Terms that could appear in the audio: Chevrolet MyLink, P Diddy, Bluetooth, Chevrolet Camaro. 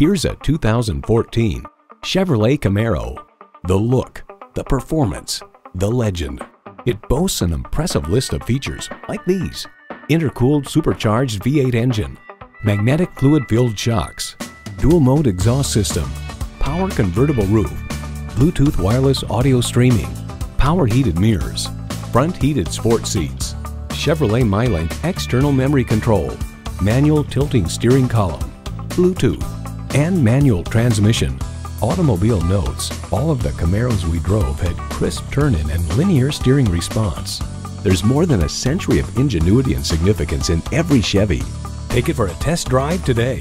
Here's a 2014 Chevrolet Camaro. The look, the performance, the legend. It boasts an impressive list of features like these: intercooled supercharged V8 engine, magnetic fluid-filled shocks, dual-mode exhaust system, power convertible roof, Bluetooth wireless audio streaming, power heated mirrors, front heated sport seats, Chevrolet MyLink external memory control, manual tilting steering column, Bluetooth, and manual transmission. Automobile notes: all of the Camaros we drove had crisp turn-in and linear steering response. There's more than a century of ingenuity and significance in every Chevy. Take it for a test drive today.